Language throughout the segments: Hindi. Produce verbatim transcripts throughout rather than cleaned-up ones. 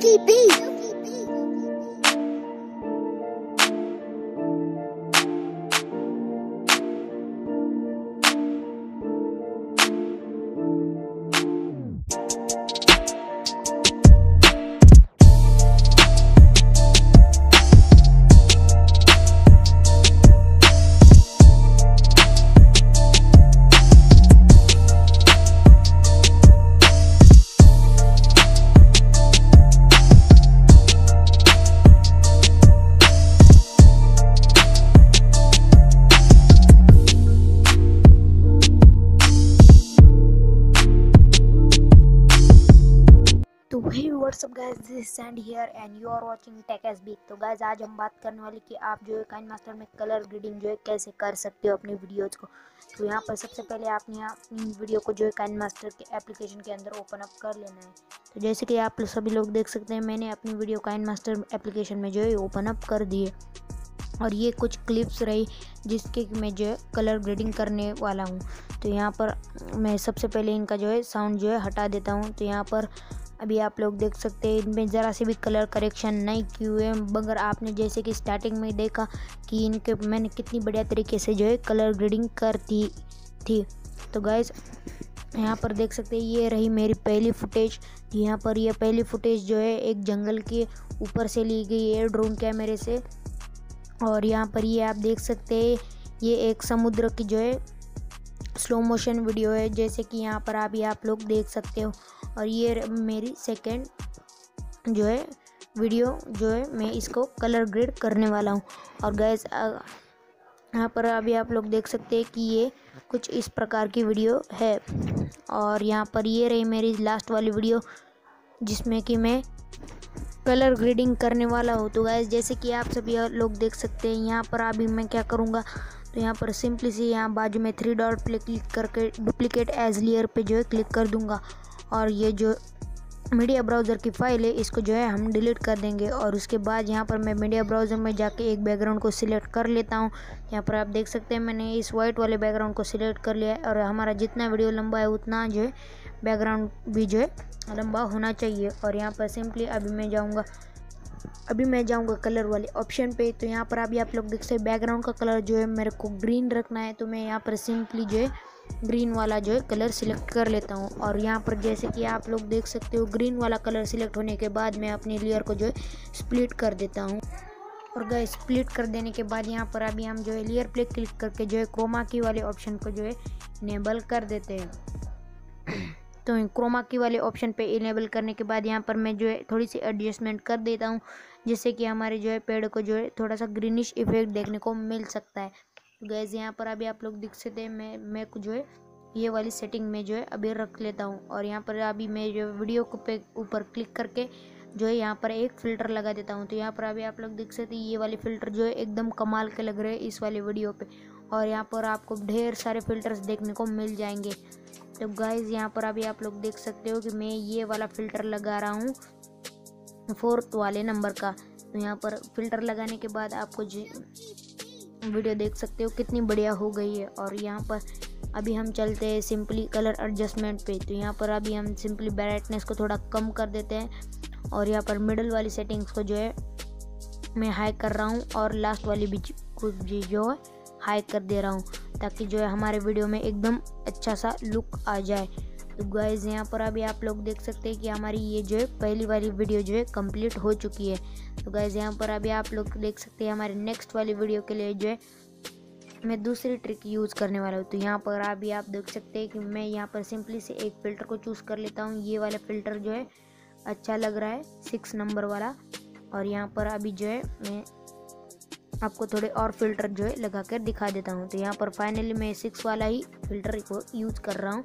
Silky B. Hey what's up guys, this is Sandy here and you are watching TechSB। तो guys आज हम बात करने वाले कि आप जो है KineMaster में कलर ग्रेडिंग जो है कैसे कर सकते हो अपनी वीडियोज को। तो यहाँ पर सबसे पहले आपने अपनी वीडियो को जो है KineMaster के एप्लीकेशन के अंदर ओपन अप कर लेना है। तो जैसे कि आप सभी लोग देख सकते हैं मैंने अपनी वीडियो KineMaster एप्लीकेशन में जो है ओपन अप कर दिए और ये कुछ क्लिप्स रही जिसके मैं जो है कलर ग्रेडिंग करने वाला हूँ। तो यहाँ पर मैं सबसे पहले इनका जो है साउंड जो है हटा देता हूँ। तो यहाँ पर अभी आप लोग देख सकते हैं इनमें ज़रा से भी कलर करेक्शन नहीं किए हुए, मगर आपने जैसे कि स्टार्टिंग में देखा कि इनके मैंने कितनी बढ़िया तरीके से जो है कलर ग्रेडिंग कर दी थी। तो गाइज़ यहाँ पर देख सकते हैं ये रही मेरी पहली फुटेज। यहाँ पर यह पहली फुटेज जो है एक जंगल के ऊपर से ली गई है ड्रोन कैमरे से। और यहाँ पर ये आप देख सकते हैं ये एक समुद्र की जो है स्लो मोशन वीडियो है, जैसे कि यहाँ पर अभी आप लोग देख सकते हो। और ये मेरी सेकंड जो है वीडियो जो है मैं इसको कलर ग्रेड करने वाला हूँ। और गैस यहाँ पर अभी आप लोग देख सकते हैं कि ये कुछ इस प्रकार की वीडियो है। और यहाँ पर ये रही मेरी लास्ट वाली वीडियो जिसमें कि मैं कलर ग्रेडिंग करने वाला हूँ। तो गैस जैसे कि आप सभी लोग देख सकते हैं यहाँ पर अभी मैं क्या करूँगा, तो यहाँ पर सिंपली से यहाँ बाजू में थ्री डॉट पे क्लिक करके डुप्लीकेट एज लेयर पे जो है क्लिक कर दूँगा। और ये जो मीडिया ब्राउज़र की फ़ाइल है इसको जो है हम डिलीट कर देंगे। और उसके बाद यहाँ पर मैं मीडिया ब्राउज़र में जाके एक बैकग्राउंड को सिलेक्ट कर लेता हूँ। यहाँ पर आप देख सकते हैं मैंने इस वाइट वाले बैकग्राउंड को सिलेक्ट कर लिया है। और हमारा जितना वीडियो लंबा है उतना जो है बैकग्राउंड भी जो है लंबा होना चाहिए। और यहाँ पर सिंपली अभी मैं जाऊँगा अभी मैं जाऊंगा कलर वाले ऑप्शन पे। तो यहाँ पर अभी आप लोग देख सकते हैं बैकग्राउंड का कलर जो है मेरे को ग्रीन रखना है। तो मैं यहाँ पर सिंपली जो है ग्रीन वाला जो है कलर सिलेक्ट कर लेता हूँ। और यहाँ पर जैसे कि आप लोग देख सकते हो ग्रीन वाला कलर सिलेक्ट होने के बाद मैं अपनी लेयर को जो है स्प्लिट कर देता हूँ। और गाइस स्प्लिट कर देने के बाद यहाँ पर अभी हम जो है लेयर पे क्लिक करके जो है क्रोमा की वाले ऑप्शन को जो है इनेबल कर देते हैं। तो क्रोमा की वाले ऑप्शन पे इनेबल करने के बाद यहाँ पर मैं जो है थोड़ी सी एडजस्टमेंट कर देता हूँ, जिससे कि हमारे जो है पेड़ को जो है थोड़ा सा ग्रीनिश इफेक्ट देखने को मिल सकता है। तो गैस यहाँ पर अभी आप लोग देख सकते हैं मैं मैं जो है ये वाली सेटिंग में जो है अभी रख लेता हूँ। और यहाँ पर अभी मैं जो वीडियो को पे ऊपर क्लिक करके जो है यहाँ पर एक फ़िल्टर लगा देता हूँ। तो यहाँ पर अभी आप लोग देख सकते हैं ये वाले फ़िल्टर जो है एकदम कमाल के लग रहे हैं इस वाले वीडियो पे। और यहाँ पर आपको ढेर सारे फ़िल्टर्स देखने को मिल जाएंगे। तो गाइज़ यहाँ पर अभी आप लोग देख सकते हो कि मैं ये वाला फ़िल्टर लगा रहा हूँ फोर्थ वाले नंबर का। तो यहाँ पर फ़िल्टर लगाने के बाद आपको जी वीडियो देख सकते हो कितनी बढ़िया हो गई है। और यहाँ पर अभी हम चलते हैं सिंपली कलर एडजस्टमेंट पे। तो यहाँ पर अभी हम सिंपली ब्राइटनेस को थोड़ा कम कर देते हैं। और यहाँ पर मिडल वाली सेटिंग्स को जो है मैं हाई कर रहा हूँ और लास्ट वाली भी जो है हाई कर दे रहा हूँ, ताकि जो है हमारे वीडियो में एकदम अच्छा सा लुक आ जाए। तो गाइज़ यहाँ पर अभी आप लोग देख सकते हैं कि हमारी ये जो है पहली वाली वीडियो जो है कंप्लीट हो चुकी है। तो गाइज़ यहाँ पर अभी आप लोग देख सकते हैं हमारे नेक्स्ट वाली वीडियो के लिए जो है मैं दूसरी ट्रिक यूज़ करने वाला हूँ। तो यहाँ पर अभी आप देख सकते हैं कि मैं यहाँ पर सिंपली से एक फ़िल्टर को चूज़ कर लेता हूँ। ये वाला फ़िल्टर जो है अच्छा लग रहा है सिक्स नंबर वाला। और यहाँ पर अभी जो है मैं आपको थोड़े और फ़िल्टर जो है लगा कर दिखा देता हूँ। तो यहाँ पर फाइनली मैं सिक्स वाला ही फ़िल्टर को यूज़ कर रहा हूँ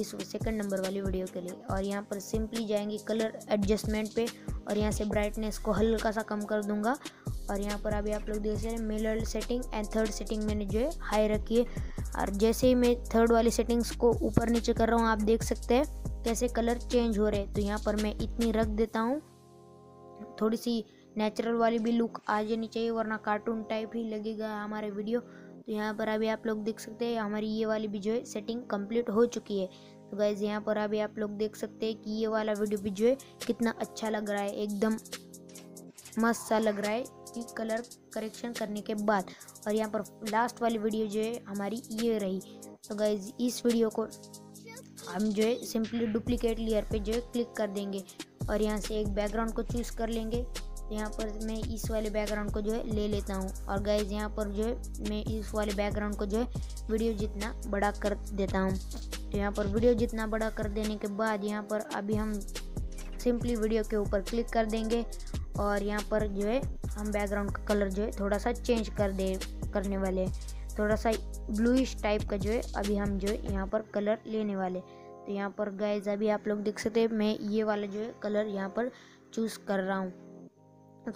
इस सेकंड नंबर वाली वीडियो के लिए। और यहाँ पर सिंपली जाएंगे कलर एडजस्टमेंट पे और यहाँ से ब्राइटनेस को हल्का सा कम कर दूँगा। और यहाँ पर अभी आप लोग देख सकते हैं middle setting and third setting मैंने जो है हाई रखी है। और जैसे ही मैं थर्ड वाली सेटिंग्स को ऊपर नीचे कर रहा हूँ आप देख सकते हैं कैसे कलर चेंज हो रहे हैं। तो यहाँ पर मैं इतनी रख देता हूँ, थोड़ी सी नेचुरल वाली भी लुक आ जानी चाहिए वरना कार्टून टाइप ही लगेगा हमारे वीडियो। तो यहाँ पर अभी आप लोग देख सकते हैं हमारी ये वाली भी जो है सेटिंग कंप्लीट हो चुकी है। तो गाइज यहाँ पर अभी आप लोग देख सकते हैं कि ये वाला वीडियो भी जो है कितना अच्छा लग रहा है, एकदम मस्त सा लग रहा है कि कलर करेक्शन करने के बाद। और यहाँ पर लास्ट वाली वीडियो जो है हमारी ये रही। तो गाइज इस वीडियो को हम जो है सिंपली डुप्लीकेट लेयर पे जो है क्लिक कर देंगे और यहाँ से एक बैकग्राउंड को चूज़ कर लेंगे। यहाँ पर मैं इस वाले बैकग्राउंड को जो है ले लेता हूँ और गाइज यहाँ पर जो है मैं इस वाले बैकग्राउंड को जो है वीडियो जितना बड़ा कर देता हूँ। तो यहाँ पर वीडियो जितना बड़ा कर देने के बाद यहाँ पर अभी हम सिंपली वीडियो के ऊपर क्लिक कर देंगे और यहाँ पर जो है हम बैकग्राउंड का कलर जो है थोड़ा सा चेंज कर दे करने वाले हैं, थोड़ा सा ब्लूइश टाइप का जो है अभी हम जो है यहाँ पर कलर लेने वाले। तो यहाँ पर गाइज अभी आप लोग देख सकते हैं मैं ये वाला जो है कलर यहाँ पर चूज़ कर रहा हूँ।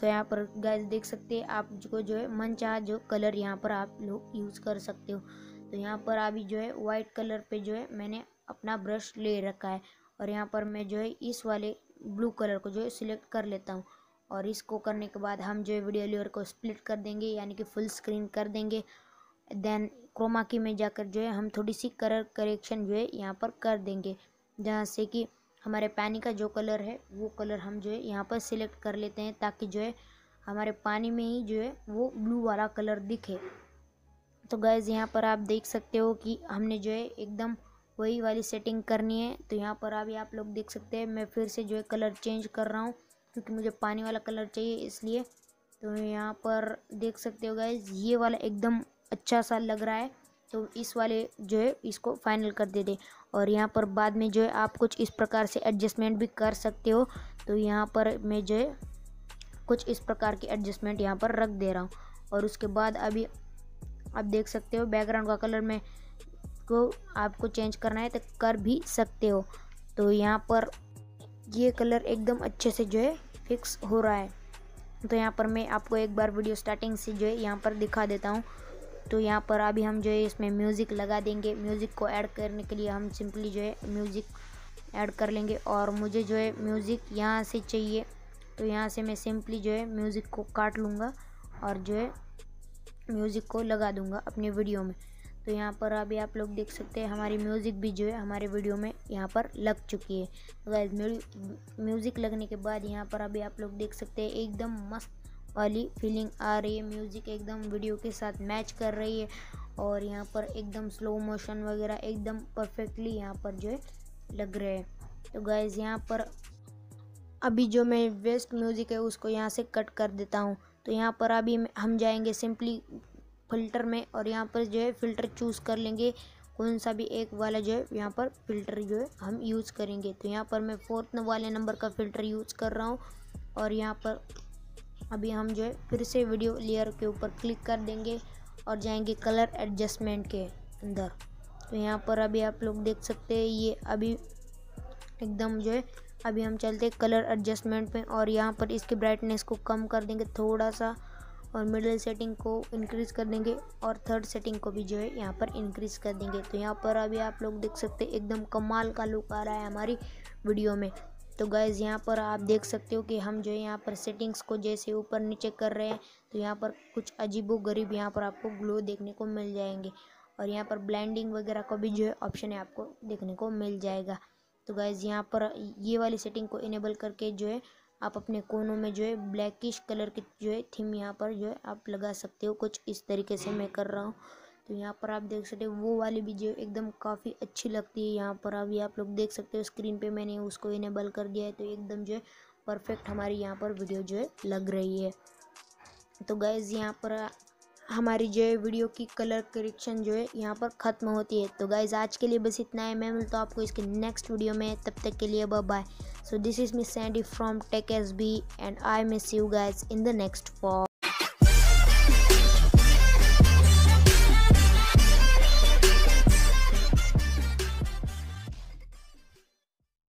तो यहाँ पर गाइज देख सकते हैं आप को जो है मन चाहा जो कलर यहाँ पर आप लोग यूज़ कर सकते हो। तो यहाँ पर अभी जो है वाइट कलर पे जो है मैंने अपना ब्रश ले रखा है और यहाँ पर मैं जो है इस वाले ब्लू कलर को जो है सिलेक्ट कर लेता हूँ और इसको करने के बाद हम जो है वीडियो लेयर को स्प्लिट कर देंगे यानी कि फुल स्क्रीन कर देंगे। देन क्रोमा की में जाकर जो है हम थोड़ी सी कलर करेक्शन जो है यहाँ पर कर देंगे, जहाँ से कि हमारे पानी का जो कलर है वो कलर हम जो है यहाँ पर सिलेक्ट कर लेते हैं ताकि जो है हमारे पानी में ही जो है वो ब्लू वाला कलर दिखे। तो गाइज यहाँ पर आप देख सकते हो कि हमने जो है एकदम वही वाली सेटिंग करनी है। तो यहाँ पर अभी आप लोग देख सकते हैं मैं फिर से जो है कलर चेंज कर रहा हूँ क्योंकि मुझे पानी वाला कलर चाहिए इसलिए। तो यहाँ पर देख सकते हो गाइज ये वाला एकदम अच्छा सा लग रहा है। तो इस वाले जो है इसको फाइनल कर दे दे और यहाँ पर बाद में जो है आप कुछ इस प्रकार से एडजस्टमेंट भी कर सकते हो। तो यहाँ पर मैं जो है कुछ इस प्रकार की एडजस्टमेंट यहाँ पर रख दे रहा हूँ और उसके बाद अभी आप देख सकते हो बैकग्राउंड का कलर में को आपको चेंज करना है तो कर भी सकते हो। तो यहाँ पर ये कलर एकदम अच्छे से जो है फिक्स हो रहा है। तो यहाँ पर मैं आपको एक बार वीडियो स्टार्टिंग से जो है यहाँ पर दिखा देता हूँ। तो यहाँ पर अभी हम जो है इसमें म्यूज़िक लगा देंगे। म्यूज़िक को ऐड करने के लिए हम सिंपली जो है म्यूज़िक ऐड कर लेंगे और मुझे जो है म्यूज़िक यहाँ से चाहिए। तो यहाँ से मैं सिंपली जो है म्यूज़िक को काट लूँगा और जो है म्यूज़िक को लगा दूँगा अपने वीडियो में। तो यहाँ पर अभी आप लोग देख सकते हैं हमारी म्यूज़िक भी जो है हमारे वीडियो में यहाँ पर लग चुकी है। तो गाइस म्यूज़िक लगने के बाद यहाँ पर अभी आप लोग देख सकते हैं एकदम मस्त वाली फीलिंग आ रही है, म्यूज़िक एकदम वीडियो के साथ मैच कर रही है और यहाँ पर एकदम स्लो मोशन वगैरह एकदम परफेक्टली यहाँ पर जो है लग रहे हैं। तो गाइज़ यहाँ पर अभी जो मैं वेस्ट म्यूज़िक है उसको यहाँ से कट कर देता हूँ। तो यहाँ पर अभी हम जाएंगे सिंपली फ़िल्टर में और यहाँ पर जो है फ़िल्टर चूज़ कर लेंगे कौन सा भी एक वाला जो है यहाँ पर फ़िल्टर जो है हम यूज़ करेंगे। तो यहाँ पर मैं फोर्थ वाले नंबर का फ़िल्टर यूज़ कर रहा हूँ और यहाँ पर अभी हम जो है फिर से वीडियो लेयर के ऊपर क्लिक कर देंगे और जाएंगे कलर एडजस्टमेंट के अंदर। तो यहाँ पर अभी आप लोग देख सकते हैं ये अभी एकदम जो है अभी हम चलते हैं कलर एडजस्टमेंट में और यहाँ पर इसकी ब्राइटनेस को कम कर देंगे थोड़ा सा और मिडिल सेटिंग को इंक्रीज़ कर देंगे और थर्ड सेटिंग को भी जो है यहाँ पर इंक्रीज़ कर देंगे। तो यहाँ पर अभी आप लोग देख सकते हैं एकदम कमाल का लुक आ रहा है हमारी वीडियो में। तो गाइज़ यहाँ पर आप देख सकते हो कि हम जो है यहाँ पर सेटिंग्स को जैसे ऊपर नीचे कर रहे हैं तो यहाँ पर कुछ अजीबोगरीब यहाँ पर आपको ग्लो देखने को मिल जाएंगे और यहाँ पर ब्लाइंडिंग वगैरह का भी जो है ऑप्शन है आपको देखने को मिल जाएगा। तो गाइज़ यहाँ पर ये वाली सेटिंग को इनेबल करके जो है आप अपने कोनों में जो है ब्लैकिश कलर की जो है थीम यहाँ पर जो है आप लगा सकते हो, कुछ इस तरीके से मैं कर रहा हूँ। तो यहाँ पर आप देख सकते हो वो वाली भी जो एकदम काफ़ी अच्छी लगती है। यहाँ पर अभी आप लोग देख सकते हो स्क्रीन पे मैंने उसको इनेबल कर दिया है तो एकदम जो है परफेक्ट हमारी यहाँ पर वीडियो जो है लग रही है। तो गाइज यहाँ पर हमारी जो है वीडियो की कलर करेक्शन जो है यहाँ पर ख़त्म होती है। तो गाइज आज के लिए बस इतना है, मैं मिलता हूँ आपको इसके नेक्स्ट वीडियो में, तब तक के लिए bye. So this is Miss Sandy from take S B and I miss you guys in the next for.